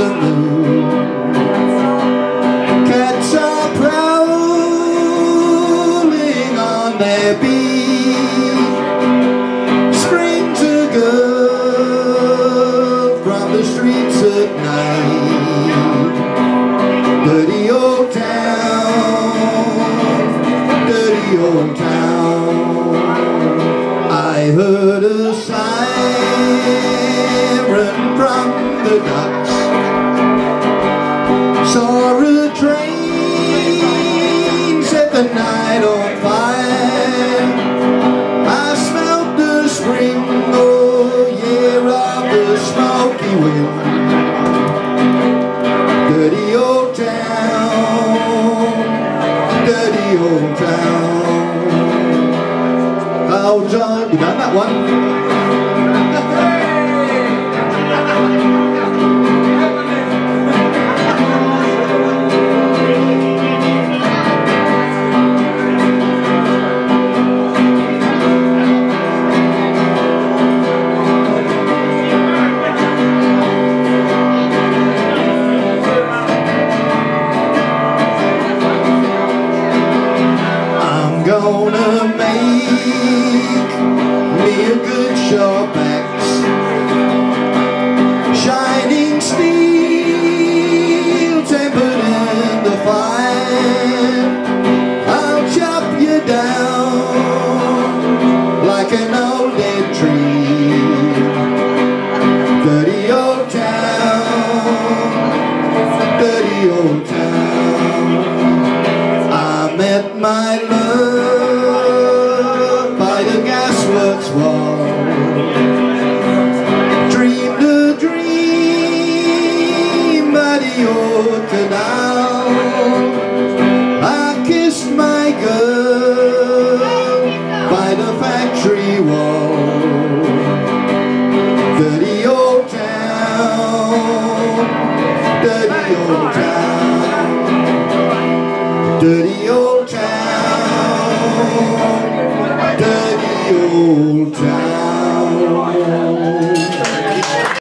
saloon. Cats are prowling on their beat, screams a girl from the streets at night. Dirty old town, dirty old town. I heard a siren from the docks, saw a train set the night on fire. I smelled the spring, oh yeah, of the smoky wind. Dirty old town, dirty old town. How John, you got that one? Gonna make me a good shortbacks, shining steel tempered in the fire. I'll chop you down like an old dead tree. Dirty old town, dirty old town. I met my love wall. Dreamed a dream by the old canal. I kissed my girl by the factory wall. Dirty old town, dirty old town, dirty old town, dirty old town.